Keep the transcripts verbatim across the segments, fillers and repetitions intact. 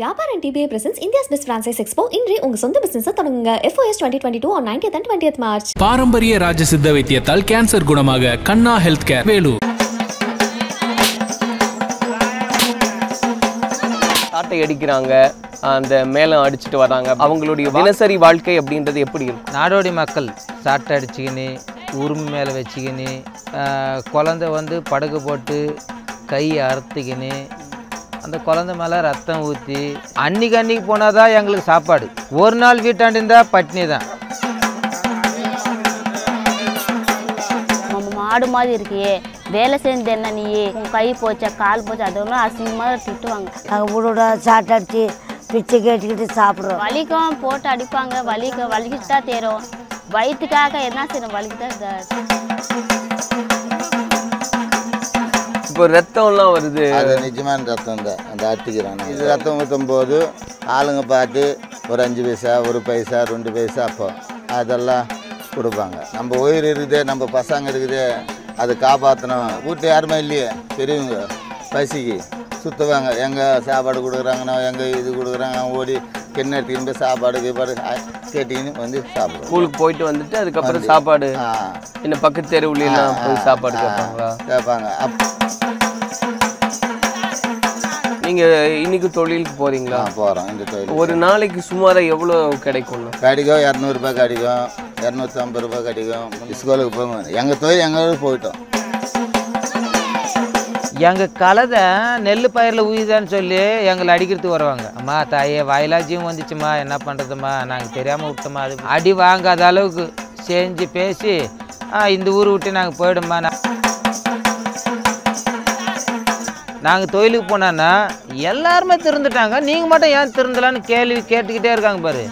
Vyabhar and T B A presents India's best franchise expo. இன்று உங்க சொந்த business தொடங்குங்க. F O S twenty twenty-two on nineteenth and twentieth March. பாரம்பரிய ராஜசித்த வைத்தியத்தால் cancer குணமாக கண்ணா health care Vellore. தாட்டை அடிக்குறாங்க, அந்த மேலம் அடிச்சிட்டு வராங்க. அவங்களுடைய தினசரி வாழ்க்கை அப்படின்றது எப்படி இருக்கு? நாடோடி மக்கள் தாட்டை அடிச்சிகினே, ஊரும் மேல வெச்சிகினே, குழந்தை வந்து படுகு போட்டு கை அறுத்துகினே. அந்த குழந்தை மேலே ரத்தம் ஊற்றி அன்றைக்கி அன்றைக்கி போனால் தான் எங்களுக்கு சாப்பாடு. ஒரு நாள் வீட்டாண்டு இருந்தால் பட்னி தான். மாடு மாதிரி இருக்கியே, வேலை செஞ்சு என்ன நீ கை போச்சா கால் போச்சா அதோட அசிங்கமாக திட்டுவாங்க. அவங்களோட சாட்டை அடித்து பிச்சை கேட்டுக்கிட்டு சாப்பிட்றோம். வலிக்கும் போட்டு அடிப்பாங்க, வலிக்க வலிக்கிட்டு தான் தேரும். வயிற்றுக்காக என்ன செய்யணும், வலிக்கிட்டு இப்போ ரத்தம்லாம் வருது. அது நிஜமான ரத்தம் தான், அந்த அடிக்கிறாங்க. இது ரத்தம் ஊற்றும் போது ஆளுங்க பார்த்து ஒரு அஞ்சு பைசா ஒரு பைசா ரெண்டு பைசா அப்போ அதெல்லாம் கொடுப்பாங்க. நம்ம உயிர் இருக்குது, நம்ம பசங்க இருக்குது, அதை காப்பாற்றணும். வீட்டில் யாருமே இல்லையே, பெரியவங்க பசிக்கு சுற்றுவாங்க. எங்கே சாப்பாடு கொடுக்குறாங்கன்னா எங்கே இது கொடுக்குறாங்க, ஓடி கிண்ண எடுத்துக்கின்னு போய் சாப்பாடு கீப்பாடு கேட்டிங்கன்னு வந்து சாப்பிடுவோம். ஸ்கூலுக்கு போயிட்டு வந்துட்டு அதுக்கப்புறம் சாப்பாடு என்ன பக்கத்து தெருவுலாம் போய் சாப்பாடு கேட்பாங்களா கேட்பாங்க. அப் நீங்கள் இன்றைக்கி தொழிலுக்கு போகிறீங்களா? போகிறோம். இந்த தொழில் ஒரு நாளைக்கு சுமாராக எவ்வளோ கிடைக்கும்? கிடைக்கும் இரநூறுபா கிடைக்கும், இரநூத்தி ஐம்பது ரூபாய் கிடைக்கும். ஸ்கூலுக்கு போங்க, எங்கள் தொழில் எங்கள் போயிட்டோம். எங்கள் கலதை நெல் பயிரில் ஊதிதான்னு சொல்லி எங்களை அடிக்கிறதுக்கு வருவாங்க. அம்மா தாயே வாயிலாச்சியும் வந்துச்சுமா, என்ன பண்ணுறதுமா, நாங்கள் தெரியாமல் விட்டோமா. அது அடி வாங்காத அளவுக்கு செஞ்சு பேசி இந்த ஊர் விட்டு நாங்கள் போயிடுமா. நாங்கள் தொழிலுக்கு போனோன்னா எல்லாருமே திருந்துட்டாங்க, நீங்கள் மட்டும் ஏன் திருந்தலான்னு கேள்வி கேட்டுக்கிட்டே இருக்காங்க பாரு.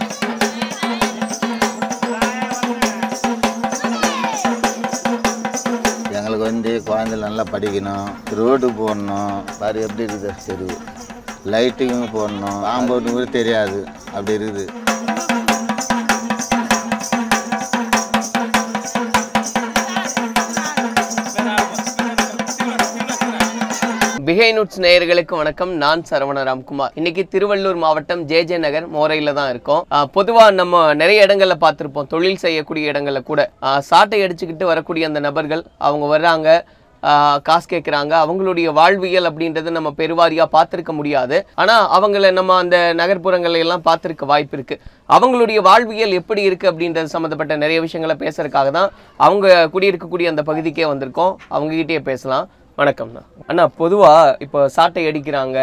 எங்களுக்கு வந்து குழந்தை நல்லா படிக்கணும், ரோடு போடணும், பாரு எப்படி இருக்குது, சரி லைட்டுங்க போடணும், ஆம்போட்டு கூட தெரியாது அப்படி இருக்குது. பிஹைண்ட் நூட்ஸ் நேயர்களுக்கு வணக்கம். நான் சரவண ராம்குமார். இன்னைக்கு திருவள்ளூர் மாவட்டம் ஜே ஜே நகர் மோரையில் தான் இருக்கோம். பொதுவா நம்ம நிறைய இடங்கள்ல பார்த்துருப்போம், தொழில் செய்யக்கூடிய இடங்கள்ல கூட சாட்டை அடிச்சுக்கிட்டு வரக்கூடிய அந்த நபர்கள் அவங்க வர்றாங்க, காசு கேட்குறாங்க. அவங்களுடைய வாழ்வியல் அப்படின்றது நம்ம பெருவாரியாக பார்த்துருக்க முடியாது, ஆனால் அவங்கள நம்ம அந்த நகர்ப்புறங்களெல்லாம் பார்த்துருக்க வாய்ப்பு இருக்குது. அவங்களுடைய வாழ்வியல் எப்படி இருக்குது அப்படின்றது சம்மந்தப்பட்ட நிறைய விஷயங்களை பேசுறதுக்காக தான் அவங்க குடியிருக்கக்கூடிய அந்த பகுதிக்கே வந்திருக்கோம். அவங்ககிட்டயே பேசலாம். வணக்கம்ண்ணா. அண்ணா, பொதுவாக இப்போ சாட்டை அடிக்கிறாங்க,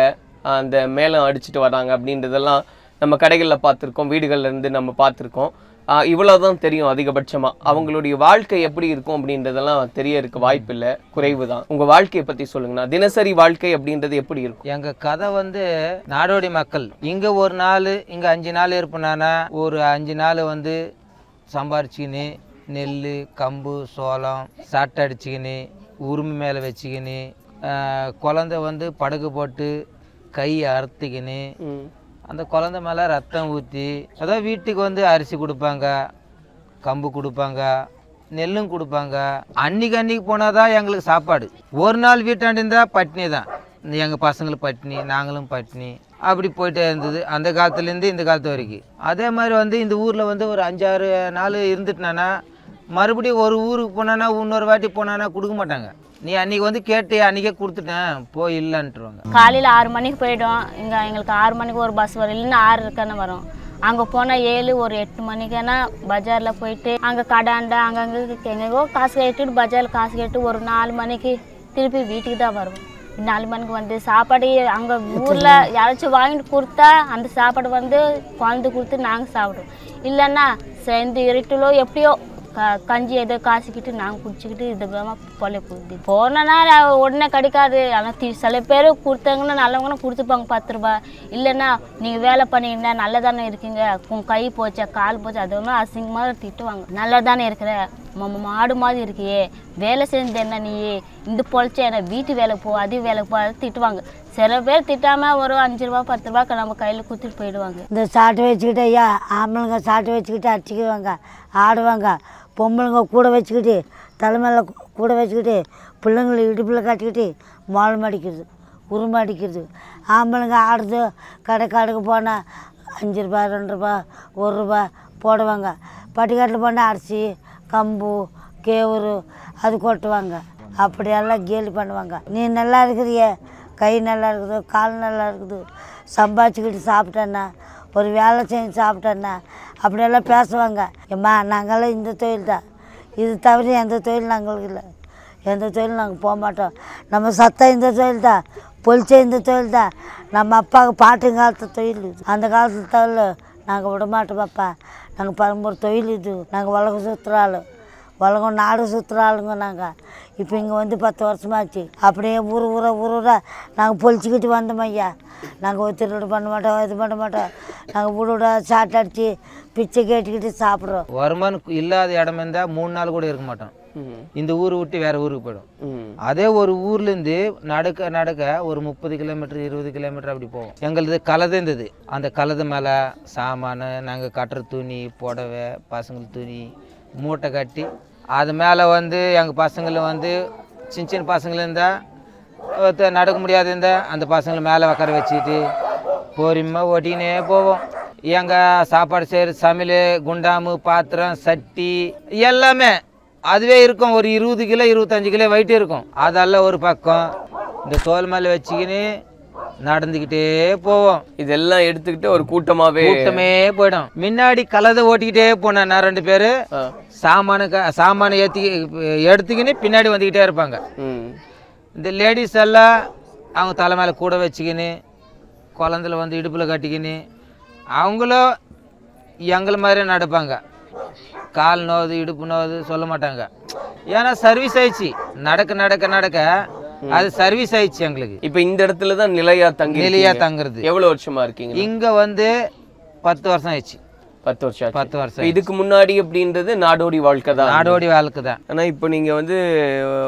அந்த மேலம் அடிச்சுட்டு வராங்க அப்படின்றதெல்லாம் நம்ம கடைகளில் பார்த்துருக்கோம், வீடுகள்லேருந்து நம்ம பார்த்துருக்கோம். இவ்வளோதான் தெரியும் அதிகபட்சமாக. அவங்களுடைய வாழ்க்கை எப்படி இருக்கும் அப்படின்றதெல்லாம் தெரிய இருக்க வாய்ப்பு இல்லை, குறைவு தான். உங்கள் வாழ்க்கையை பற்றி சொல்லுங்கண்ணா. தினசரி வாழ்க்கை அப்படின்றது எப்படி இருக்கும்? எங்கள் கதை வந்து நாடோடி மக்கள் இங்கே ஒரு நாள் இங்கே அஞ்சு நாள் இருப்போம்னா ஒரு அஞ்சு நாள் வந்து சம்பாரிச்சிக்கின்னு நெல் கம்பு சோளம் சாட்டை அடிச்சுக்கின்னு உருமி மேலே வச்சுக்கின்னு குழந்த வந்து படுகு போட்டு கை அறுத்துக்கின்னு அந்த குழந்த மேலே ரத்தம் ஊற்றி அதாவது வீட்டுக்கு வந்து அரிசி கொடுப்பாங்க, கம்பு கொடுப்பாங்க, நெல்லும் கொடுப்பாங்க. அன்றைக்கி அன்றைக்கி போனால் தான் எங்களுக்கு சாப்பாடு. ஒரு நாள் வீட்டாண்டு இருந்தால் பட்னி தான். எங்கள் பசங்களும் பட்னி, நாங்களும் பட்னி, அப்படி போயிட்டே இருந்தது அந்த காலத்துலேருந்து இந்த காலத்து வரைக்கும். அதே மாதிரி வந்து இந்த ஊரில் வந்து ஒரு அஞ்சாறு நாள் இருந்துட்டுனா மறுபடியும் ஒரு ஊருக்கு போனான்னா இன்னொரு வாட்டி போனான்னா கொடுக்க மாட்டாங்க. நீ அன்றைக்கி வந்து கேட்டு அன்றைக்கே கொடுத்துட்டேன் போய் இல்லைன்ட்டுருவாங்க. காலையில் ஆறு மணிக்கு போய்டும். இங்கே எங்களுக்கு ஆறு மணிக்கு ஒரு பஸ் வரும், இல்லைன்னா ஆறு இருக்கானே வரும். அங்கே போனால் ஏழு ஒரு எட்டு மணிக்கானா பஜாரில் போயிட்டு அங்கே கடாண்டா அங்கங்கே எங்கேயோ காசு கேட்டுட்டு பஜாரில் காசு கேட்டு ஒரு நாலு மணிக்கு திருப்பி வீட்டுக்கு தான் வருவோம். நாலு மணிக்கு வந்து சாப்பாடு அங்கே ஊரில் யாராச்சும் வாங்கிட்டு கொடுத்தா அந்த சாப்பாடு வந்து குழந்தை கொடுத்து நாங்கள் சாப்பிடுவோம். இல்லைன்னா சேர்ந்து இருட்டிலோ எப்படியோ கஞ்சி ஏதோ காசிக்கிட்டு நாங்கள் குடிச்சிக்கிட்டு இதுபமாக கொலை கொடுத்து போனோன்னா உடனே கிடைக்காது. ஆனால் தி சில பேர் கொடுத்தாங்கன்னா நல்லவங்கன்னா கொடுத்துப்பாங்க பத்து ரூபா. இல்லைன்னா நீங்கள் வேலை பண்ணிங்கன்னா நல்லா தானே இருக்கீங்க, உங்கள் கை போச்சா கால் போச்சா அதோட அசிங்கமாக திட்டுவாங்க. நல்லா தானே இருக்கிற மாடு மாதிரி இருக்கியே, வேலை செஞ்சு என்ன நீ இந்த பொழைச்சா என்ன, வீட்டு வேலைக்கு போ அது வேலைக்கு போ அது திட்டுவாங்க. சில பேர் திட்டாமல் ஒரு அஞ்சு ரூபா பத்து ரூபா நம்ம கையில் கொடுத்துட்டு போயிடுவாங்க. இந்த சாட்டு வச்சுக்கிட்டு ஐயா ஆம்பளைங்க சாட்டு வச்சுக்கிட்டு அடிச்சுக்குவாங்க, ஆடுவாங்க. பொம்பளைங்க கூட வச்சுக்கிட்டு தலைமையில் கூட வச்சுக்கிட்டு பிள்ளைங்களை இடுப்பில் காட்டிக்கிட்டு மாலம் அடிக்கிறது. உருமாடிக்கிறது. ஆம்பளைங்க ஆடுது கடை காடுக்கு போனால் அஞ்சு ரூபா ரெண்டு ரூபா ஒரு ரூபா போடுவாங்க. பட்டிக்காட்டில் போனால் அரிசி கம்பு கேவுரு அது கொட்டுவாங்க. அப்படியெல்லாம் கேலி பண்ணுவாங்க. நீ நல்லா இருக்கிறியே, கை நல்லா இருக்குது, கால் நல்லா இருக்குது, சம்பாதிச்சுக்கிட்டு சாப்பிட்டேன்னா ஒரு வேலை செஞ்சு சாப்பிட்டேன்னா அப்படியெல்லாம் பேசுவாங்க. ஏம்மா நாங்கள்லாம் இந்த தொழில் தான், இது தவிர எந்த தொழில் நாங்களுக்கு இல்லை, எந்த தொழிலும் நாங்கள் போக மாட்டோம். நம்ம சத்தம் இந்த தொழில் தான், பொழிச்ச இந்த தொழில் தான், நம்ம அப்பாவுக்கு பாட்டுங்காலத்து தொழில் இது, அந்த காலத்து தொழில் நாங்கள் விடமாட்டோம் பாப்பா. நாங்கள் பரம்பரை தொழில் இது, நாங்கள் உலகம் சுற்றுறாள் உலகம் நாடு சுற்றுறாளுங்க. நாங்கள் இப்போ இங்கே வந்து பத்து வருஷமாச்சு. அப்படியே ஊர் ஊரை ஊர் ஊரா நாங்கள் பொழிச்சிக்கிட்டு வந்தோம் ஐயா. நாங்கள் ஒரு திருவிடு பண்ண மாட்டோம், இது பண்ண மாட்டோம். நாங்கள் வீடு விட சாட்டை அடித்து பிச்சை கேட்டுக்கிட்டு சாப்பிட்றோம். வருமானம் இல்லாத இடமா இருந்தால் மூணு நாள் கூட இருக்க மாட்டோம். இந்த ஊர் விட்டு வேற ஊருக்கு போயிடும். அதே ஒரு ஊர்ல இருந்து நடக்க நடக்க ஒரு முப்பது கிலோமீட்டர் இருபது கிலோமீட்டர் அப்படி போவோம். எங்களது கலதை இருந்தது. அந்த கலதை மேல சாமான நாங்க கட்டுற துணி புடவை பசங்களுக்கு துணி மூட்டை கட்டி அது மேல வந்து எங்க பசங்களை வந்து சின்ன சின்ன பசங்களை இருந்தா நடக்க முடியாது இருந்தா அந்த பசங்களை மேல உக்கார வச்சுட்டு பொறுமை ஓட்டினே போவோம். எங்கள் சாப்பாடு செய்யற சமையல் குண்டாமு பாத்திரம் சட்டி எல்லாமே அதுவே இருக்கும். ஒரு இருபது கிலோ இருபத்தஞ்சு கிலோ வெயிட் இருக்கும். அதெல்லாம் ஒரு பக்கம் இந்த தோல் மேலே வச்சுக்கின்னு நடந்துக்கிட்டே போவோம். இதெல்லாம் எடுத்துக்கிட்டு ஒரு கூட்டமாகவே கூட்டமே போயிடும். முன்னாடி கலதை ஓட்டிக்கிட்டே போனேன் நான். ரெண்டு பேர் சாமான சாமான ஏற்றி எடுத்துக்கின்னு பின்னாடி வந்துக்கிட்டே இருப்பாங்க. இந்த லேடிஸ் எல்லாம் அவங்க தலை மேலே கூட வச்சுக்கின்னு குழந்தைல வந்து இடுப்பில் கட்டிக்கின்னு அவங்களும் எங்களை மாதிரியே நடப்பாங்க. கால் நோவுது இடுப்பு நோவுது சொல்ல மாட்டாங்க. ஏன்னா சர்வீஸ் ஆயிடுச்சு. நடக்க நடக்க நடக்க அது சர்வீஸ் ஆயிடுச்சு எங்களுக்கு. இப்போ இந்த இடத்துல தான் நிலையா தங்கி நிலையா தங்குறது. எவ்வளோ வருஷமா இருக்கீங்க இங்க? வந்து பத்து வருஷம் ஆயிடுச்சு. பத்து வருஷம் பத்து வருஷம் இதுக்கு முன்னாடி அப்படின்றது நாடோடி வாழ்க்கை தான். நாடோடி வாழ்க்கை தான். ஆனால் இப்போ நீங்கள் வந்து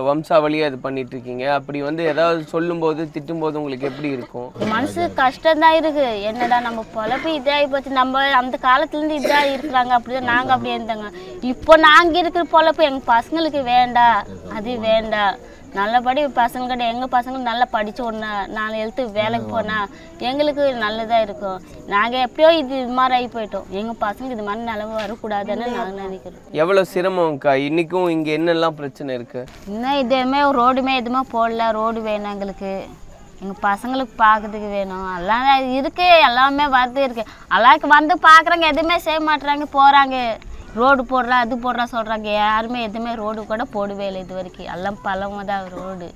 வம்சாவளியாக இது பண்ணிட்டு இருக்கீங்க. அப்படி வந்து ஏதாவது சொல்லும் போது திட்டும் போது உங்களுக்கு எப்படி இருக்கும்? மனசு கஷ்டம்தான் இருக்கு. என்னடா நம்ம பொழப்பு இதாக போச்சு, நம்ம அந்த காலத்துலேருந்து இதாக இருக்கிறாங்க அப்படிதான் நாங்கள் அப்படியே இருந்தாங்க. இப்போ நாங்கள் இருக்கிற பொழப்பு எங்கள் பசங்களுக்கு வேண்டாம், அது வேண்டாம். நல்லபடி பசங்கள்கிட்ட எங்கள் பசங்க நல்லா படித்து ஒன்று நாலு எழுத்து வேலைக்கு போனால் எங்களுக்கு நல்லதாக இருக்கும். நாங்கள் எப்பயோ இது மாதிரி ஆகி போயிட்டோம். எங்கள் பசங்க இது மாதிரி நிலவு வரக்கூடாதுன்னு நாங்கள் நினைக்கிறோம். எவ்வளோ சிரமம்க்கா இன்றைக்கும்? இங்கே என்னெல்லாம் பிரச்சனை இருக்குது? இன்னும் எதுவுமே ரோடுமே எதுவுமே போடல. ரோடு வேணும் எங்களுக்கு, எங்கள் பசங்களுக்கு பார்க்கறதுக்கு வேணும். எல்லாம் இருக்குது, எல்லாமே வந்து இருக்குது. எல்லாருக்கு வந்து பார்க்குறாங்க, எதுவுமே செய்ய மாட்டுறாங்க. போகிறாங்க ரோடு போடுறா அது போடுறா சொல்கிறாங்க. யாருமே எதுவுமே ரோடு கூட போடவே இல்லை இது வரைக்கும். எல்லாம் பழமாக தான் ரோடு.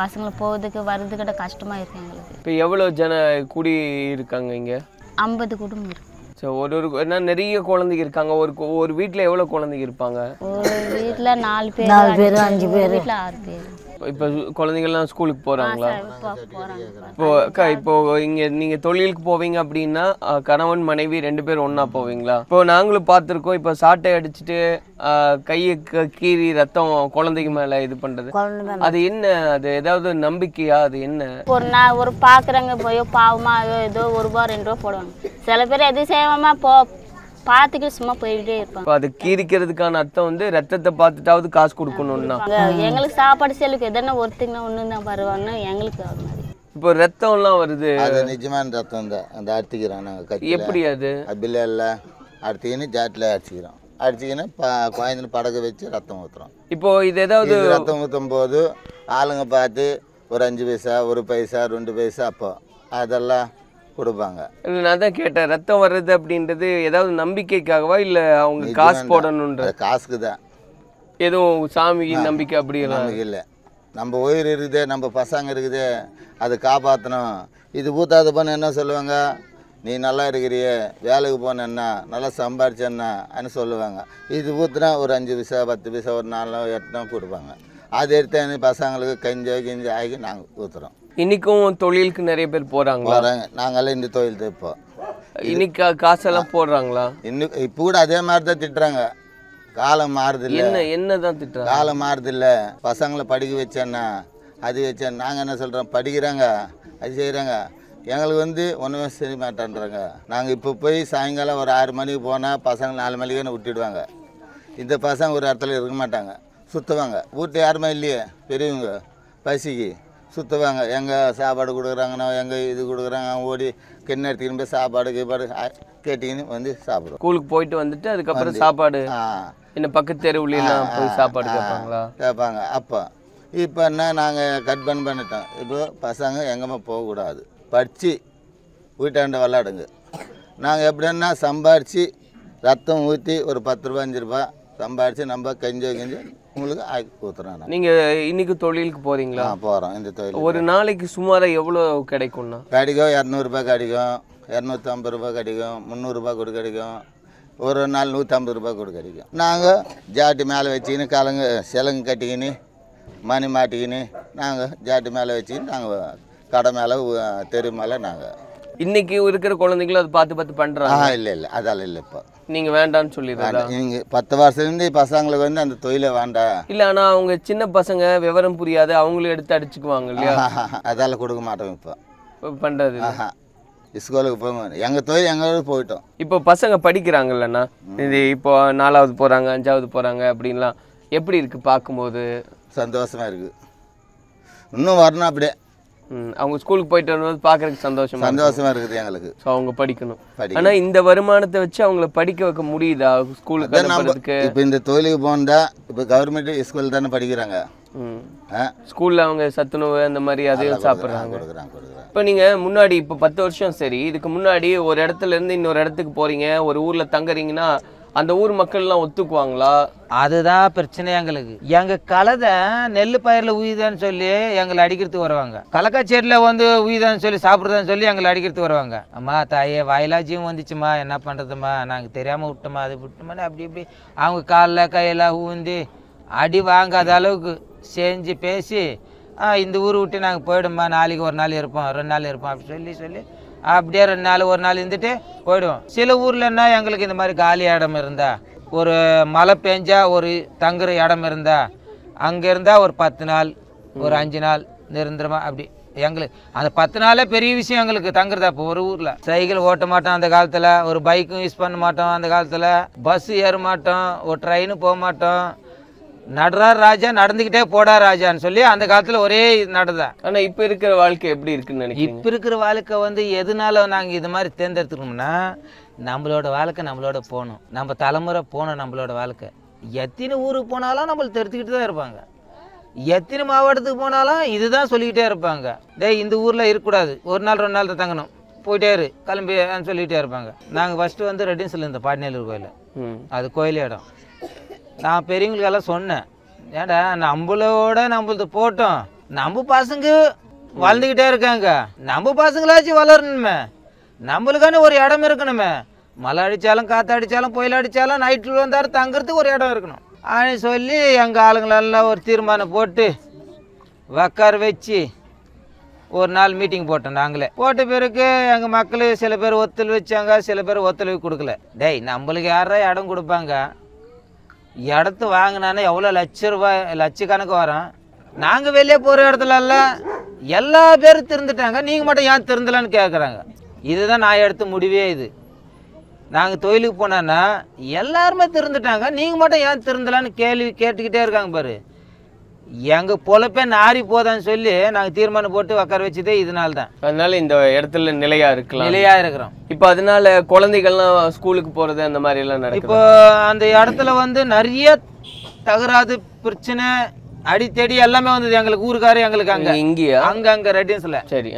பசங்களை போகிறதுக்கு வர்றது கூட கஷ்டமாக இருக்குது எங்களுக்கு. இப்போ எவ்வளோ ஜன கூடி இருக்காங்க இங்கே? ஐம்பது குடும்பம் இருக்குது. சரி, ஒரு ஒரு ஏன்னா நிறைய குழந்தைங்க இருக்காங்க. ஒரு ஒரு வீட்டில் எவ்வளோ குழந்தைங்க இருப்பாங்க? ஒரு வீட்டில் நாலு பேர் நாலு பேர் அஞ்சு பேர் வீட்டில் ஆறு பேர். இப்போ குழந்தைங்கள்லாம் ஸ்கூலுக்கு போகிறாங்களா? இப்போ அக்கா இப்போ இங்கே நீங்கள் தொழிலுக்கு போவீங்க அப்படின்னா கணவன் மனைவி ரெண்டு பேரும் ஒன்றா போவீங்களா? இப்போ நாங்களும் பார்த்துருக்கோம். இப்போ சாட்டை அடிச்சுட்டு கையை கீறி ரத்தம் குழந்தைங்க மேலே இது பண்ணுறது, அது என்ன? அது ஏதாவது நம்பிக்கையா? அது என்ன? ஒரு நான் ஒரு பார்க்குறேங்க போயோ பாவமாக ஏதோ ஒரு ரூபா ரெண்டு ரூபா போடுவாங்க. சில பேர் எது சேவமாக போ பார்த்துக்கிட்டு சும்மா போயிட்டே இருப்பாங்க. அது கீரிக்கிறதுக்கான அர்த்தம் வந்து ரத்தத்தை பார்த்துட்டாவது காசு கொடுக்கணும்னா எங்களுக்கு சாப்பாடு செலுக்கு எதனா ஒருத்தங்கன்னா ஒன்று தான் வருவாங்கன்னா எங்களுக்கு அது மாதிரி. இப்போ ரத்தம்லாம் வருது, அது நிஜமான ரத்தம் தான். அந்த அடிச்சுக்கிறோம் நாங்கள். எப்படி அது? அப்படிலாம் இல்லை, அடிச்சுக்கின்னு ஜாட்டில் அடிச்சுக்கிறோம். அடிச்சுக்கின்னு ப குழந்தைன்னு படகு வச்சு ரத்தம் ஊற்றுறோம். இப்போது இது ஏதாவது ரத்தம் ஊற்றும் போது ஆளுங்க பார்த்து ஒரு அஞ்சு பைசா ஒரு பைசா ரெண்டு பைசா அப்போ அதெல்லாம் கொடுப்பாங்க. நான் தான் கேட்டேன் ரத்தம் வர்றது அப்படின்றது ஏதாவது நம்பிக்கைக்காகவா இல்லை அவங்க காசு போடணுன்ற? காசுக்கு தான். எதுவும் சாமிக்கு நம்பிக்கை அப்படிலாம் இல்லை. நம்ம உயிர் இருக்குது, நம்ம பசங்க இருக்குது, அதை காப்பாற்றணும். இது ஊத்தாத பண்ண என்ன சொல்லுவாங்க, நீ நல்லா இருக்கிறியே வேலைக்கு போனேன்னா நல்லா சம்பாரிச்சேன்னா அன்னு சொல்லுவாங்க. இது ஊற்றுனா ஒரு அஞ்சு பைசா பத்து பைசா ஒரு நாலு எட்டுனா கொடுப்பாங்க. அது எடுத்து பசங்களுக்கு கஞ்சோ கிஞ்சோ ஆகி நாங்கள் ஊற்றுறோம். இன்னைக்கும் தொழிலுக்கு நிறைய பேர் போறாங்க. நாங்கெல்லாம் இந்த தொழில் தான் இப்போ இன்னைக்கு காசெல்லாம் போடுறாங்களா? இன்னும் இப்போ கூட அதே மாதிரி தான் திட்டுறாங்க. காலம் மாறுது இல்லை. என்ன என்னதான் திட்டுறாங்க? காலம் மாறுது இல்லை. பசங்களை படிக்க வச்சேன்னா அது வச்சேன். நாங்கள் என்ன சொல்கிறோம், படிக்கிறாங்க அது செய்கிறாங்க, எங்களுக்கு வந்து ஒன்றுமே செய்ய மாட்டேன்றாங்க. நாங்கள் இப்போ போய் சாயங்காலம் ஒரு ஆறு மணிக்கு போனால் பசங்க நாலு மணிக்குன்னு விட்டுடுவாங்க. இந்த பசங்க ஒரு இடத்துல இருக்க மாட்டாங்க, சுற்றுவாங்க. வீட்டு யாருமே இல்லையே பெரியவங்க, பசிக்கு சுற்றுவாங்க எங்கே சாப்பாடு கொடுக்குறாங்கன்னா எங்கே இது கொடுக்குறாங்க ஓடி கிண்ண எடுத்துக்கிட்டு போய் சாப்பாடு கீப்பாடு கேட்டிங்கன்னு வந்து சாப்பிடுவோம். ஸ்கூலுக்கு போயிட்டு வந்துட்டு அதுக்கப்புறம் சாப்பாடு இன்னும் பக்கத்து தெருவுலாம் போய் சாப்பாடு கேட்பாங்களா? கேட்பாங்க. அப்போ இப்போ என்ன நாங்கள் கட் பண்ண பண்ணிட்டோம். இப்போ பசங்க எங்கேயுமே போகக்கூடாது, படித்து வீட்டாண்ட விளாடுங்க. நாங்கள் எப்படின்னா சம்பாரித்து ரத்தம் ஊற்றி ஒரு பத்து ரூபா அஞ்சு ரூபா சம்பாரித்து நம்ம கெஞ்சோ கெஞ்சி உங்களுக்கு ஆக்கி ஊற்றுறோம். நீங்கள் இன்றைக்கி தொழிலுக்கு போகிறீங்களா? போகிறோம். இந்த தொழில் ஒரு நாளைக்கு சுமாராக எவ்வளோ கிடைக்கும்னா? கிடைக்கும் இரநூறுபா கிடைக்கும், இரநூத்தி ஐம்பது ரூபா கிடைக்கும், முந்நூறுரூபா கூட கிடைக்கும், ஒரு நாள் நூற்றம்பது ரூபா கூட கிடைக்கும். நாங்கள் ஜாட்டு மேலே வச்சுக்கின்னு கலங்கு சிலங்கு கட்டிக்கின்னு மணி மாட்டிக்கின்னு நாங்கள் ஜாட்டு மேலே வச்சுக்கின்னு நாங்கள் கடை மேலே தெரு மேலே நாங்கள் இன்னைக்கு இருக்கிற குழந்தைங்களும் அது பார்த்து பார்த்து பண்ணுறாங்க. இல்லை இல்லை அதால் இல்லை. இப்போ நீங்கள் வேண்டான்னு சொல்லிடுறாங்க. நீங்கள் பத்து வருஷத்துலேருந்து பசங்களுக்கு வந்து அந்த தொழிலை வேண்டாம் இல்லை. ஆனால் அவங்க சின்ன பசங்க விவரம் புரியாது, அவங்களும் எடுத்து அடிச்சுக்குவாங்க இல்லையா? அதால் கொடுக்க மாட்டோம். இப்போ பண்ணுறது ஸ்கூலுக்கு போக எங்கள் தொழில் எங்களோட போயிட்டோம். இப்போ பசங்க படிக்கிறாங்க இல்லைண்ணா, இது இப்போ நாலாவது போகிறாங்க அஞ்சாவது போகிறாங்க அப்படின்லாம் எப்படி இருக்குது பார்க்கும்போது? சந்தோஷமாக இருக்குது. இன்னும் வரணும் அப்படியே அவங்க ஸ்கூலுக்கு போயிட்டு வரும்போது பார்க்குறதுக்கு சந்தோஷம் சந்தோஷமாக இருக்குது எங்களுக்கு. ஸோ அவங்க படிக்கணும். ஆனால் இந்த வருமானத்தை வச்சு அவங்கள படிக்க வைக்க முடியுதா ஸ்கூலுக்கு? நமக்கு இப்போ இந்த தொழிலுக்கு போனால் இப்போ கவர்மெண்ட் ஸ்கூலில் தானே படிக்கிறாங்க. ஸ்கூலில் அவங்க சத்துணவு அந்த மாதிரி அதையும் சாப்பிட்றாங்க. இப்போ நீங்கள் முன்னாடி இப்போ பத்து வருஷம் சரி இதுக்கு முன்னாடி ஒரு இடத்துலேருந்து இன்னொரு இடத்துக்கு போகிறீங்க, ஒரு ஊரில் தங்குறீங்கன்னா அந்த ஊர் மக்கள்லாம் ஒத்துக்குவாங்களா? அதுதான் பிரச்சனை எங்களுக்கு. எங்கள் கலதை நெல் பயிரில் உயிதான்னு சொல்லி எங்களை அடிக்கிறதுக்கு வருவாங்க. கலக்காச்சேரியில் வந்து உயிதான்னு சொல்லி சாப்பிட்றதான்னு சொல்லி எங்களை அடிக்கிறதுக்கு வருவாங்க. அம்மா தாயே வாயிலாச்சியும் வந்துச்சுமா, என்ன பண்ணுறதும்மா, நாங்கள் தெரியாமல் விட்டோம்மா, அது விட்டோம்னா அப்படி இப்படி அவங்க காலில் கையில் ஊந்தி அடி வாங்காத அளவுக்கு செஞ்சு பேசி இந்த ஊர் விட்டு நாங்கள் போயிடும்மா, நாளைக்கு ஒரு நாள் இருப்போம் ரெண்டு நாள் இருப்போம் அப்படி சொல்லி சொல்லி அப்படியே ரெண்டு நாள் ஒரு நாள் இருந்துட்டு போயிடுவோம். சில ஊர்லன்னா எங்களுக்கு இந்த மாதிரி காலி இடம் இருந்தால், ஒரு மழை பெஞ்சா ஒரு தங்குற இடம் இருந்தால் அங்கே இருந்தால் ஒரு பத்து நாள் ஒரு அஞ்சு நாள் நிரந்தரமாக அப்படி எங்களுக்கு அந்த பத்து நாளே பெரிய விஷயம் எங்களுக்கு தங்குறதா. இப்போ ஒரு ஊரில் சைக்கிள் ஓட்ட மாட்டோம் அந்த காலத்தில், ஒரு பைக்கும் யூஸ் பண்ண மாட்டோம் அந்த காலத்தில், பஸ்ஸு ஏற மாட்டோம், ஒரு ட்ரெயினு போக மாட்டோம். நடரார் ராஜா நடந்துக்கிட்டே போடா ராஜான்னு சொல்லி அந்த காலத்தில் ஒரே நடதான். ஆனால் இப்போ இருக்கிற வாழ்க்கை எப்படி இருக்குன்னு நினைக்கிறேன். இப்போ இருக்கிற வாழ்க்கை வந்து எதனால நாங்கள் இது மாதிரி தேர்ந்தெடுத்துக்கணும்னா நம்மளோட வாழ்க்கை நம்மளோட போகணும், நம்ம தலைமுறை போகணும். நம்மளோட வாழ்க்கை எத்தனை ஊருக்கு போனாலும் நம்மளை தெரிஞ்சுக்கிட்டு தான் இருப்பாங்க, எத்தனை மாவட்டத்துக்கு போனாலும் இதுதான் சொல்லிக்கிட்டே இருப்பாங்க. டே இந்த ஊரில் இருக்கக்கூடாது, ஒரு நாள் ரெண்டு நாள் தங்கணும், போயிட்டே இரு கிளம்பி சொல்லிக்கிட்டே இருப்பாங்க. நாங்கள் ஃபஸ்ட்டு வந்து ரெட்டின்ஸில் இருந்தோம், பாட்டினேலூர் கோயில், அது கோயில் இடம். நான் பெரியவங்களுக்கெல்லாம் சொன்னேன், ஏடா நம்மளோட நம்மளது போட்டோம், நம்ம பசங்க வளர்ந்துக்கிட்டே இருக்காங்க, நம்ம பசங்களாச்சும் வளரணுமே, நம்மளுக்கான ஒரு இடம் இருக்கணுமே, மழை அடித்தாலும் காற்று அடித்தாலும் புயல் அடித்தாலும் நைட்டில் வந்தாலும் தங்குறதுக்கு ஒரு இடம் இருக்கணும் அப்படின்னு சொல்லி எங்கள் ஆளுங்களெல்லாம் ஒரு தீர்மானம் போட்டு உக்கார வச்சு ஒரு நாள் மீட்டிங் போட்டோம். நாங்களே போட்ட பேருக்கு எங்கள் மக்கள் சில பேர் ஒத்துழைப்பு வச்சாங்க, சில பேர் ஒத்துழைப்பு கொடுக்கல. டேய் நம்மளுக்கு யாரா இடம் கொடுப்பாங்க, இடத்து வாங்கினானே எவ்வளோ லட்ச ரூபாய் லட்சக்கணக்கு வரும். நாங்கள் வெளியே போகிற இடத்துலலாம் எல்லா பேரும் திருந்துட்டாங்க, நீங்கள் மட்டும் ஏன் திருந்தலான்னு கேட்குறாங்க. இதுதான் நான் எடுத்த முடிவே. இது நாங்கள் தொழிலுக்கு போனோன்னா எல்லாருமே திருந்துட்டாங்க, நீங்கள் மட்டும் ஏன் திருந்தலான்னு கேள்வி கேட்டுக்கிட்டே இருக்காங்க. பாரு எங்கள் பொழப்பே நாரி போதான்னு சொல்லி நாங்கள் தீர்மானம் போட்டு உக்கார வச்சதே இதனால தான். அதனால இந்த இடத்துல நிலையாக இருக்கலாம், நிலையாக இருக்கிறோம். இப்போ அதனால குழந்தைகள்லாம் ஸ்கூலுக்கு போகிறது அந்த மாதிரிலாம் நடக்குது. இப்போ அந்த இடத்துல வந்து நிறைய தகராறு பிரச்சனை அடித்தடி எல்லாமே வந்தது எங்களுக்கு. ஊருக்காரே எங்களுக்கு அங்கே இங்கேயே அங்கே அங்கே ரெட்டின்ஸில் சரி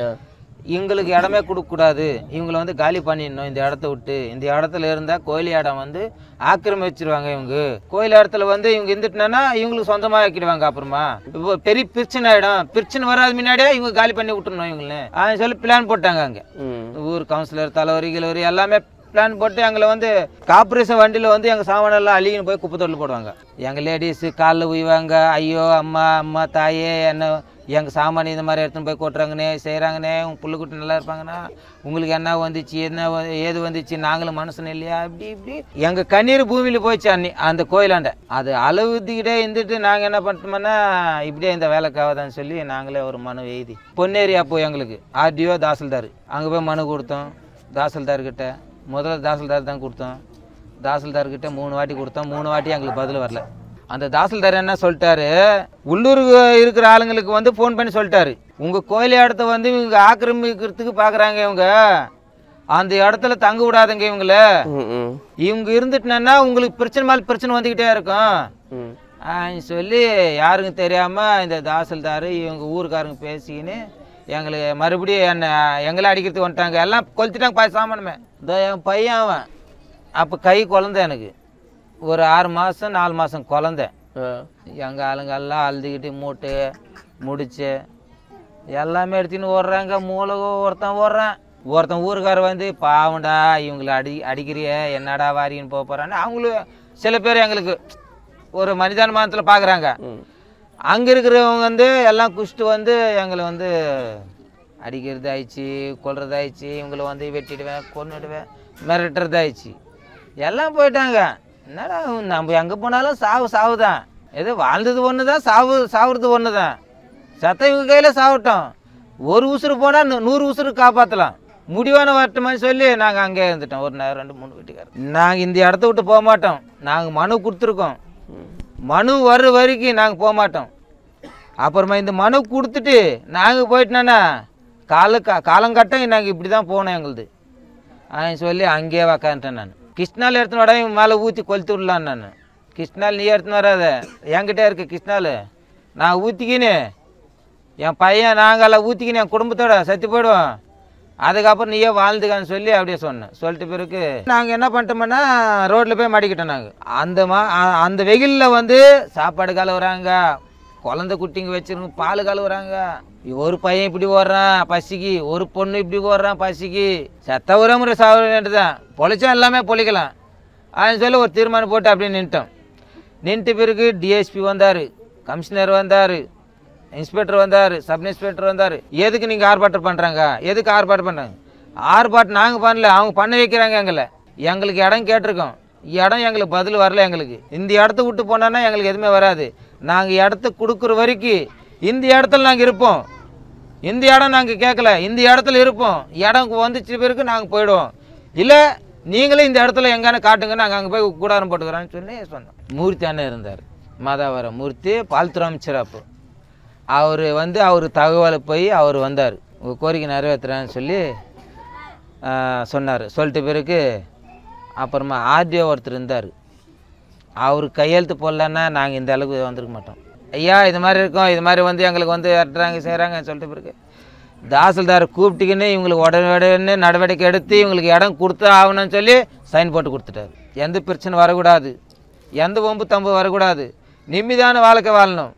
எங்களுக்கு இடமே கொடுக்கக்கூடாது, இவங்களை வந்து காலி பண்ணிடணும் இந்த இடத்த விட்டு. இந்த இடத்துல இருந்தால் கோயில் இடம் வந்து ஆக்கிரமிச்சிருவாங்க இவங்க, கோயில் இடத்துல வந்து இவங்க இருந்துட்டுனா இவங்களுக்கு சொந்தமாக ஆக்கிடுவாங்க. அப்புறமா இப்போ பெரிய பிரச்சனை ஆகிடும், பிரச்சனை வராது முன்னாடியே இவங்க காலி பண்ணி விட்டுருணும் இவங்களே அப்படின்னு சொல்லி பிளான் போட்டாங்க. அங்கே ஊர் கவுன்சிலர் தலைவரி கிழவரி எல்லாமே பிளான் போட்டு எங்களை வந்து கார்பரேஷன் வண்டியில் வந்து எங்கள் சாமானெல்லாம் அழிகின்னு போய் குப்பை தொட்டில் போடுவாங்க. எங்கள் லேடிஸு காலில் உய்வாங்க, ஐயோ அம்மா அம்மா தாயே என்ன எங்கள் சாமானி இந்த மாதிரி எடுத்துன்னு போய் கொட்டுறாங்கண்ணே செய்கிறாங்கண்ணே, உங்கள் பிள்ளைக்குட்டி நல்லா இருப்பாங்கண்ணா, உங்களுக்கு என்ன வந்துச்சு என்ன ஏது வந்துச்சு, நாங்களும் மனுஷன் இல்லையா அப்படி இப்படி எங்கள் கண்ணீர் பூமியில் போயிடுச்சு அண்ணி அந்த கோயிலாண்ட. அது அளவுத்திக்கிட்டே இருந்துட்டு நாங்கள் என்ன பண்ணிட்டோம்னா இப்படியே இந்த வேலைக்காவதான்னு சொல்லி நாங்களே ஒரு மனு எழுதி பொன்னேரியா போய் எங்களுக்கு ஆர்டிஓ தாசில்தார் அங்கே போய் மனு கொடுத்தோம். தாசில்தார்கிட்ட முதல்ல தாசில்தார் தான் கொடுத்தோம், தாசில்தார்கிட்ட மூணு வாட்டி கொடுத்தோம், மூணு வாட்டி எங்களுக்கு பதில் வரல. அந்த தாசில்தார் என்ன சொல்லிட்டாரு, உள்ளூருக்கு இருக்கிற ஆளுங்களுக்கு வந்து ஃபோன் பண்ணி சொல்லிட்டாரு, உங்கள் கோயில் இடத்த வந்து இவங்க ஆக்கிரமிக்கிறதுக்கு பார்க்குறாங்க. இவங்க அந்த இடத்துல தங்க விடாதங்க இவங்கள. இவங்க இருந்துட்டேன்னா உங்களுக்கு பிரச்சனை மேலே பிரச்சனை வந்துக்கிட்டே இருக்கும் சொல்லி யாருக்கும் தெரியாமல் இந்த தாசில்தார் இவங்க ஊருக்காரங்க பேசிக்கின்னு எங்களுக்கு மறுபடியும் என்ன எங்களை அடிக்கிறதுக்கு வந்துட்டாங்க. எல்லாம் கொளுத்திட்டாங்க பாய் சாமானுமே. இதோ என் பையன் அவன் அப்போ கை குழந்த, எனக்கு ஒரு ஆறு மாதம் நாலு மாதம் குழந்த. எங்கள் ஆளுங்கெல்லாம் அழுதுகிட்டு மூட்டு முடிச்சு எல்லாமே எடுத்துன்னு ஓடுறாங்க. மூலகோ ஒருத்தன் ஓடுறான், ஒருத்தன் ஊருக்கார வந்து பாவண்டா இவங்களை அடி அடிக்கிறிய என்னடா வாரின்னு போக போகிறான்னு அவங்களும் சில பேர் எங்களுக்கு ஒரு மனிதானமானத்தில் பார்க்குறாங்க. அங்கே இருக்கிறவங்க வந்து எல்லாம் குஷ்டு வந்து எங்களை வந்து அடிக்கிறதாயிடுச்சு, கொல்றதாயிடுச்சு, இவங்களை வந்து வெட்டிடுவேன் கொன்னுடுவேன் மிரட்டுறதாயிடுச்சு. எல்லாம் போயிட்டாங்க. என்னடா நம்ம எங்கே போனாலும் சாவு சாவு தான். ஏதோ வாழ்ந்தது ஒன்று தான், சாவு சாவுறது ஒன்று தான். சத்த இவங்க கையில் சாவட்டும், ஒரு உசுறு போனால் நூறு உசுறு காப்பாற்றலாம், முடிவான வரட்டுமே சொல்லி நாங்கள் அங்கே இருந்துட்டோம். ஒரு நேரம் ரெண்டு மூணு வீட்டுக்காரர் நாங்கள் இந்த இடத்த விட்டு போக மாட்டோம். நாங்கள் மனு கொடுத்துருக்கோம், மனு வர்ற வரைக்கும் நாங்கள் போக மாட்டோம். அப்புறமா இந்த மனு கொடுத்துட்டு நாங்கள் போயிட்டோன்னா கால கா காலங்கட்டம் நாங்கள் இப்படி தான் போனோம் எங்களுது அவன் சொல்லி அங்கேயே உக்காந்துட்டேன். நான் கிருஷ்ணாவில் எடுத்துன்னு வர மேலே ஊற்றி கொளுத்து விடலான்னு. நான் கிருஷ்ணாவில் நீ எடுத்துன்னு வராத, என்கிட்டே இருக்கு கிருஷ்ணாவில். நான் ஊற்றிக்கின்னு என் பையன் நாங்கள்லாம் ஊற்றிக்கின்னு என் குடும்பத்தோட செத்து போயிடுவோம், அதுக்கப்புறம் நீயே வாழ்ந்துக்கான்னு சொல்லி அப்படியே சொன்னேன். சொல்லிட்டு பிறகு நாங்கள் என்ன பண்ணிட்டோம்னா ரோட்டில் போய் மாட்டிக்கிட்டோம். நாங்கள் அந்த மா அந்த வெயிலில் வந்து சாப்பாடு கழுவுறாங்க, குழந்தை குட்டிங்க வச்சுருங்க பால் கழுவுறாங்க. ஒரு பையன் இப்படி ஓடுறான் பசிக்கு, ஒரு பொண்ணு இப்படி ஓடுறான் பசிக்கு. செத்த ஒரே முறை சாப்பிட வேண்டியது தான், பொழைச்சோம் எல்லாமே பொழைக்கலாம் அப்படின்னு சொல்லி ஒரு தீர்மானம் போட்டு அப்படியே நின்ட்டோம். நின்ட்டு பிறகு டிஎஸ்பி வந்தார், கமிஷனர் வந்தார், இன்ஸ்பெக்டர் வந்தார், சப் இன்ஸ்பெக்டர் வந்தார். எதுக்கு நீங்கள் ஆர்ப்பாட்டம் பண்ணுறாங்க, எதுக்கு ஆர்ப்பாட்டம் பண்ணுறாங்க? ஆர்ப்பாட்டம் நாங்கள் பண்ணல, அவங்க பண்ண வைக்கிறாங்க எங்களை. எங்களுக்கு இடம் கேட்டிருக்கோம், இடம் எங்களுக்கு பதில் வரல. எங்களுக்கு இந்த இடத்த விட்டு போனோன்னா எங்களுக்கு எதுவுமே வராது. நாங்கள் இடத்த கொடுக்குற வரைக்கும் இந்த இடத்துல நாங்கள் இருப்போம். இந்த இடம் நாங்கள் கேட்கல, இந்த இடத்துல இருப்போம். இடம் வந்துச்சு பிறகு நாங்கள் போயிடுவோம். இல்லை நீங்களே இந்த இடத்துல எங்கேன்னு காட்டுங்க, நாங்கள் அங்கே போய் கூடாரம் போட்டுக்கிறோன்னு சொல்லி சொன்னோம். மூர்த்தி அண்ணன் இருந்தார், மாதாவரம் மூர்த்தி பால்துறை அமைச்சர். அப்போ அவர் வந்து அவர் தகவலை போய் அவர் வந்தார், உங்கள் கோரிக்கை நிறைவேற்றுறான்னு சொல்லி சொன்னார். சொல்லிட்டு பிறகு அப்புறமா ஆர்டிஓ ஒருத்தர் இருந்தார், அவர் கையெழுத்து போடலன்னா நாங்கள் இந்த அளவுக்கு வந்திருக்க மாட்டோம். ஐயா இது மாதிரி இருக்கோம், இது மாதிரி வந்து எங்களுக்கு வந்து இறட்டுறாங்க செய்கிறாங்கன்னு சொல்லிட்டு பிறகு தாசில்தார் கூப்பிட்டுக்கின்னு இவங்களுக்கு உடனே உடனே நடவடிக்கை எடுத்து இவங்களுக்கு இடம் கொடுத்து ஆகணும்னு சொல்லி சைன் போட்டு கொடுத்துட்டார். எந்த பிரச்சனை வரக்கூடாது, எந்த ஒம்பு தம்பு வரக்கூடாது, நிம்மதியான வாழ்க்கை வாழணும்,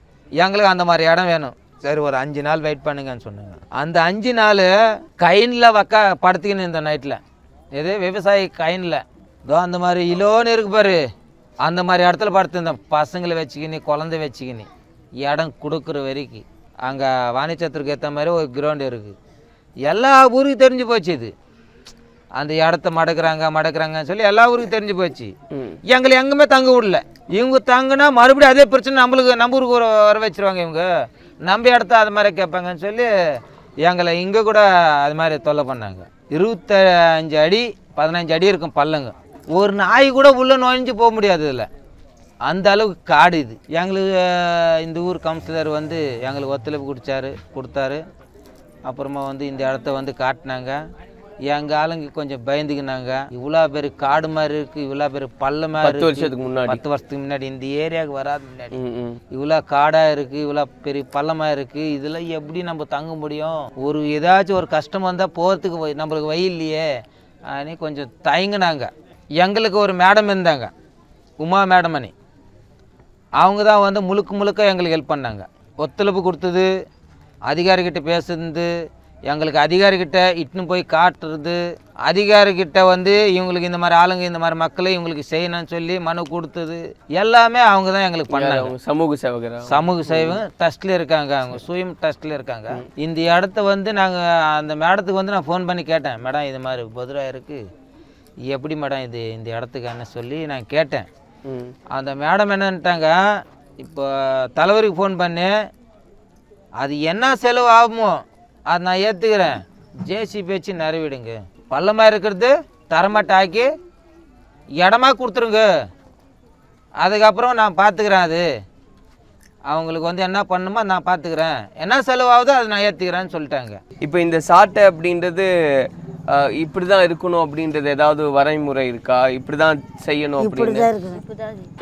எங்களுக்கு அந்த மாதிரி இடம் வேணும். சரி ஒரு அஞ்சு நாள் வெயிட் பண்ணுங்கன்னு சொன்னாங்க. அந்த அஞ்சு நாள் கயினில் வக்கா படுத்துக்கின்னு இந்த நைட்டில் எது விவசாயி கயினில் இதோ அந்த மாதிரி இலோன்னு இருக்கு பாரு, அந்த மாதிரி இடத்துல படுத்துருந்தேன். பசங்களை வச்சுக்கின்னு குழந்தை வச்சுக்கின்னு இடம் கொடுக்குற வரைக்கும். அங்கே வாணிச்சத்திற்கு ஏற்ற மாதிரி ஒரு கிரவுண்டு இருக்குது, எல்லா ஊருக்கும் தெரிஞ்சு போச்சு இது. அந்த இடத்த மடக்கிறாங்க மடக்கிறாங்கன்னு சொல்லி எல்லா ஊருக்கும் தெரிஞ்சு போச்சு. எங்களை எங்கேயுமே தங்க விடல. இவங்க தங்கினா மறுபடியும் அதே பிரச்சனை நம்மளுக்கு நம்ம ஊருக்கு ஒரு வர வச்சுருவாங்க. இவங்க நம்ம இடத்த அது மாதிரி கேட்பாங்கன்னு சொல்லி எங்களை இங்கே கூட அது மாதிரி தொல்லை பண்ணாங்க. இருபத்தஞ்சு அடி பதினஞ்சு அடி இருக்கும் பள்ளங்க, ஒரு நாய் கூட உள்ளே நுழைஞ்சு போக முடியாது இதில், அந்த அளவுக்கு காடு இது. எங்களுக்கு இந்த ஊர் கவுன்சிலர் வந்து எங்களுக்கு ஒத்துழைப்பு கொடுத்தாரு கொடுத்தாரு அப்புறமா வந்து இந்த இடத்த வந்து காட்டினாங்க. எங்கள் ஆளுங்க கொஞ்சம் பயந்துக்குனாங்க, இவ்வளோ பேர் காடு மாதிரி இருக்குது, இவ்வளோ பேர் பள்ளம் மாதிரி இருக்குது. பத்து வருஷத்துக்கு முன்னாடி பத்து வருஷத்துக்கு முன்னாடி இந்த ஏரியாவுக்கு வராது முன்னாடி இவ்வளோ காடாக இருக்குது, இவ்வளோ பெரிய பள்ளமாக இருக்குது, இதில் எப்படி நம்ம தங்க முடியும்? ஒரு ஏதாச்சும் ஒரு கஷ்டம் வந்தால் போகிறதுக்கு நம்மளுக்கு வழி இல்லையே அப்படின்னு கொஞ்சம் தயங்குனாங்க. எங்களுக்கு ஒரு மேடம் இருந்தாங்க, உமா மேடமணி. அவங்க தான் வந்து முழுக்க முழுக்க எங்களுக்கு ஹெல்ப் பண்ணாங்க, ஒத்துழைப்பு கொடுத்தது, அதிகாரிகிட்ட பேசுறது, எங்களுக்கு அதிகாரிகிட்ட இட்டுன்னு போய் காட்டுறது, அதிகாரிகிட்ட வந்து இவங்களுக்கு இந்த மாதிரி ஆளுங்க இந்த மாதிரி மக்களை இவங்களுக்கு செய்யணும்னு சொல்லி மனு கொடுத்தது எல்லாமே அவங்க தான் எங்களுக்கு பண்ணாங்க. சமூக சேவை சமூக சேவை ட்ரஸ்டில் இருக்காங்க, அவங்க சுயம் ட்ரஸ்டில் இருக்காங்க. இந்த இடத்த வந்து நாங்கள் அந்த மேடத்துக்கு வந்து நான் ஃபோன் பண்ணி கேட்டேன், மேடம் இது மாதிரி பத்ரா இருக்குது, எப்படி மேடம் இது இந்த இடத்துக்கு என்ன சொல்லி நான் கேட்டேன். அந்த மேடம் என்னன்ட்டாங்க, இப்போ தலைவருக்கு ஃபோன் பண்ணி அது என்ன செலவு ஆகுமோ அதை நான் ஏற்றுக்கிறேன், ஜேசிபி வச்சு நிறைவிடுங்க, பள்ளமாக இருக்கிறது தரமாட்டாக்கி இடமா கொடுத்துருங்க, அதுக்கப்புறம் நான் பார்த்துக்கிறேன் அது அவங்களுக்கு வந்து என்ன பண்ணணுமோ நான் பாத்துக்கறேன், என்ன செலவாகுதோ அதை நான் ஏத்துக்கறேன்னு சொல்லிட்டாங்க. இப்போ இந்த சாட்டை அப்படிங்கிறது இப்படி தான் இருக்கணும் அப்படிங்கிறது ஏதாவது வரைமுறை இருக்கா? இப்படி தான் செய்யணும் அப்படிங்கிறது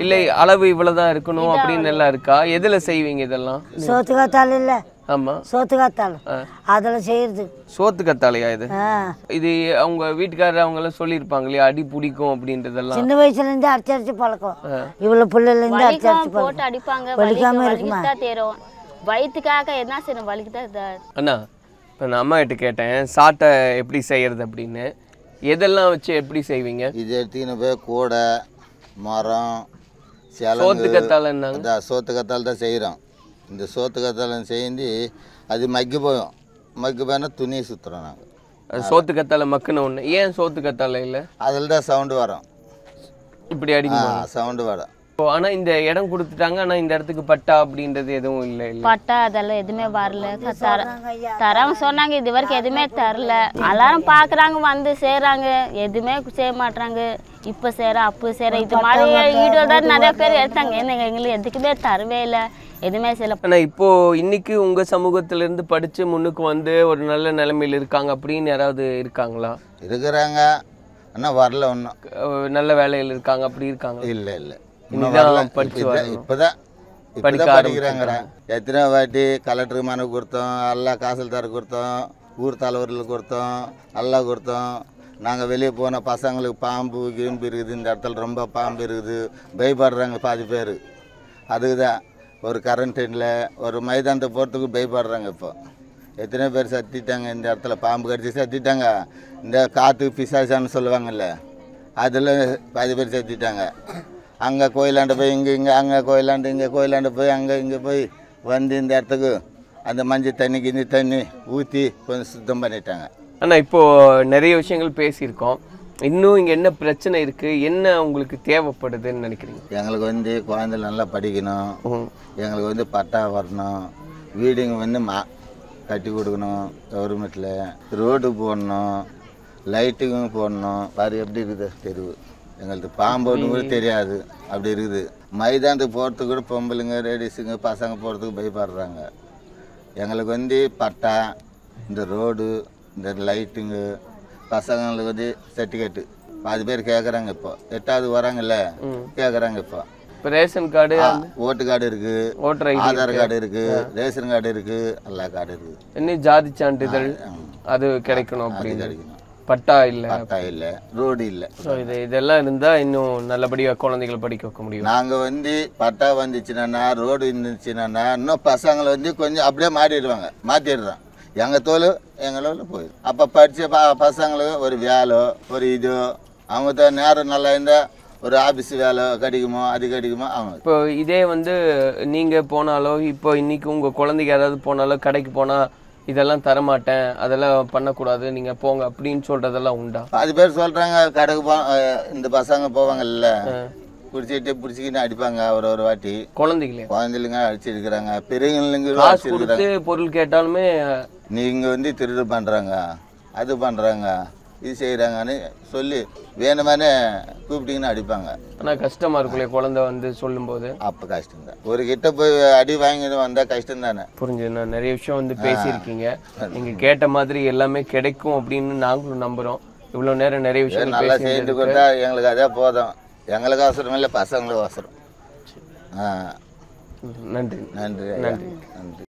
இல்லை, அளவு இவ்வளவு தான் இருக்கணும் அப்படின்னு எல்லாம் இருக்கா? எதுல செய்வீங்க இதெல்லாம்? சோத்து காத்தால இல்ல? ஆமா, சோத்து காத்தால. அதல செய்யிறது சோத்து காத்தாலையா? இது இது அவங்க வீட்டுக்காரர் அவங்க எல்லாம் சொல்லி இருப்பாங்களே அடி புடிக்கும் அப்படின்றதெல்லாம். சின்ன வயசுல இருந்து அடிச்சு அடிச்சு பழக்கம். இவ்வளவு புள்ளைல இருந்து அடிச்சு அடிச்சு போட்டு அடிப்பாங்க. வலிக்காம இருக்குமா? தேறோம் வயித்துக்காக என்ன செய்யணும்? வலிக்குதா? அண்ணா நான் அம்மாகிட்ட கேட்டேன் சாட்டை எப்படி செய்கிறது அப்படின்னு, எதெல்லாம் வச்சு எப்படி செய்வீங்க? இது எடுத்துக்கின்னு போய் கூடை மரம் சேலம் சோத்துக்கத்தாலன்னாங்க. சோத்துக்கத்தால் தான் செய்கிறோம். இந்த சோத்துக்கத்தால செய்து அது மக்கி போயும், மக்கி போயினா துணியை சுற்றுறோம் நாங்கள். அது சோத்துக்கத்தால மக்குன்னு ஒன்று. ஏன் சோத்துக்கத்தால இல்லை? அதில் தான் சவுண்டு வரும். இப்படி அடிக்கணும் சவுண்டு வரும். ஆனா இந்த இடம் கொடுத்துட்டாங்க. ஆனா இந்த இடத்துக்கு பட்டா அப்படின்றது எதுவும் இல்ல. இல்ல பட்டா அதெல்லாம் எதுமே வரல. தரம் சொன்னாங்க, இது வரைக்கும் எதுமே தரல. எல்லாரும் பாக்குறாங்க, வந்து சேறாங்க, எதுமே செய்ய மாட்டாங்க. இப்ப சேர அப்ப சேர இது மாதிரி ஈடுதான் நிறைய பேர் எடுத்தாங்க. என்னங்க எங்களுக்கு எதுக்குமே தரவே இல்ல, எதுவுமே செய்யல. ஆனா இப்போ இன்னைக்கு உங்க சமூகத்துல இருந்து படிச்சு முன்னுக்கு வந்து ஒரு நல்ல நிலைமையில இருக்காங்க அப்படின்னு யாராவது இருக்காங்களா? இருக்கிறாங்க, ஆனா வரல. ஒன்னும் நல்ல வேலையில இருக்காங்க அப்படி இருக்காங்க? இல்ல இல்ல, இப்பதான் இப்பதான் படிக்கிறாங்க. எத்தனை வாட்டி கலெக்டருக்கு மனு கொடுத்தோம், எல்லாம் தாசில்தார் கொடுத்தோம், ஊர் தலைவர்களுக்கு கொடுத்தோம், எல்லாம் கொடுத்தோம். நாங்கள் வெளியே போன பசங்களுக்கு பாம்பு கிம்பு இருக்குது, இந்த இடத்துல ரொம்ப பாம்பு இருக்குது, பயப்படுறாங்க பாதி பேர். அதுக்கு தான் ஒரு கரண்ட்டில் ஒரு மைதானத்தை போகிறதுக்கு பயப்படுறாங்க. இப்போ எத்தனை பேர் சத்திட்டாங்க, இந்த இடத்துல பாம்பு கடிச்சு சத்திட்டாங்க. இந்த காற்று பிசாசான்னு சொல்லுவாங்கல்ல, அதில் பாதி பேர் சத்திட்டாங்க. அங்கே கோயிலாண்ட போய் இங்கே, இங்கே அங்கே கோயிலாண்டு, இங்கே கோயிலாண்டு போய் அங்கே இங்கே போய் வந்து இந்த இடத்துக்கு அந்த மஞ்சள் தண்ணி கிஞ்சி தண்ணி ஊற்றி கொஞ்சம் சுத்தம் பண்ணிட்டாங்க. ஆனால் இப்போது நிறைய விஷயங்கள் பேசியிருக்கோம். இன்னும் இங்கே என்ன பிரச்சனை இருக்குது, என்ன உங்களுக்கு தேவைப்படுதுன்னு நினைக்கிறீங்க? எங்களுக்கு வந்து குழந்தைகள் நல்லா படிக்கணும், எங்களுக்கு வந்து பட்டா வரணும், வீடுங்க வந்து மா கட்டி கொடுக்கணும், கவர்மெண்ட்டில் ரோடு போடணும், லைட்டுங்க போடணும். பாரு எப்படி இருக்குது தெருவு, எங்களுக்கு பாம்புன்னு கூட தெரியாது அப்படி இருக்குது. மைதானத்துக்கு போகிறதுக்கு கூட பொம்பளைங்க லேடிஸுங்க பசங்க போகிறதுக்கு பயப்படுறாங்க. எங்களுக்கு வந்து பட்டா, இந்த ரோடு, இந்த லைட்டுங்கு, பசங்களுக்கு வந்து சர்டிஃபிகேட்டு பாதி பேர் கேட்குறாங்க. இப்போ எட்டாவது வராங்கல்ல கேட்குறாங்க. இப்போ இப்போ ரேஷன் கார்டு, ஓட்டு கார்டு இருக்குது, ஓட்டர் ஐடி, ஆதார் கார்டு இருக்குது, ரேஷன் கார்டு இருக்குது, எல்லா கார்டு இருக்குது. இன்னும் ஜாதி சான்றிதழ் அது கிடைக்கணும் அப்படின்னு கிடைக்கணும். பட்டா இல்லை, பட்டா இல்லை, ரோடு இல்லை. ஸோ இது இதெல்லாம் இருந்தால் இன்னும் நல்லபடியாக குழந்தைகளை படிக்க வைக்க முடியும். நாங்கள் வந்து பட்டா வந்துச்சுன்னா, ரோடு இருந்துச்சுன்னா இன்னும் பசங்களை வந்து கொஞ்சம் அப்படியே மாறிடுவாங்க, மாற்றிடுறோம். எங்கள் தோல் எங்களோட போயிடும். அப்போ படித்த ப பசங்களுக்கு ஒரு வேலை ஒரு இதோ, அவங்க தான் நேரம் நல்லா இருந்தால் ஒரு ஆஃபீஸ் வேலை கிடைக்குமோ, அது கிடைக்குமோ அவங்க. இப்போ இதே வந்து நீங்கள் போனாலோ, இப்போ இன்றைக்கி உங்கள் குழந்தைக்கு ஏதாவது போனாலோ, கடைக்கு போனால் இதெல்லாம் தரமாட்டேன், அதெல்லாம் பண்ணக்கூடாது, நீங்கள் போங்க அப்படின்னு சொல்கிறதெல்லாம் உண்டா? அது பேர் சொல்கிறாங்க. கடைக்கு போ இந்த பசங்க போவாங்கல்ல, பிடிச்சிட்டு பிடிச்சிக்கின்னு அடிப்பாங்க. ஒரு ஒரு வாட்டி குழந்தைங்களே குழந்தைங்க அடிச்சிருக்கிறாங்க, பெரியவங்களுக்கு பொருள் கேட்டாலுமே நீங்கள் வந்து திருடு பண்ணுறாங்க, அது பண்ணுறாங்க, இது செய்கிறாங்கன்னு சொல்லி வேணுமானே கூப்பிட்டிங்கன்னு அடிப்பாங்க. ஆனால் கஷ்டமாக இருக்குல்ல குழந்தை வந்து சொல்லும்போது? அப்போ கஷ்டம்தான். ஒரு கிட்ட போய் அடி வாங்கிட்டு வந்தால் கஷ்டம் தானே. புரிஞ்சுண்ணா, நிறைய விஷயம் வந்து பேசியிருக்கீங்க. நீங்கள் கேட்ட மாதிரி எல்லாமே கிடைக்கும் அப்படின்னு நாங்களும் நம்புகிறோம். இவ்வளோ நேரம் நிறைய விஷயம் நல்லா சேர்ந்து கொண்டா எங்களுக்கு அதே போதும். எங்களுக்கு அவசரம் இல்லை, பசங்களுக்கு அவசரம். ஆ, நன்றி நன்றி நன்றி நன்றி.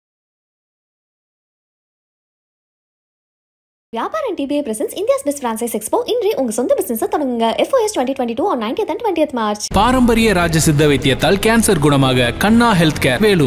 Vyabhar and T B A presents India's Best Franchise Expo. இன்று உங்க சொந்த பிசினஸ் தொடங்குங்க. F O S twenty twenty-two on ninetieth and twentieth March. பாரம்பரிய ராஜசித்த வைத்தியத்தால் கேன்சர் குணமாக கண்ணா ஹெல்த் கேர் வேலூர்.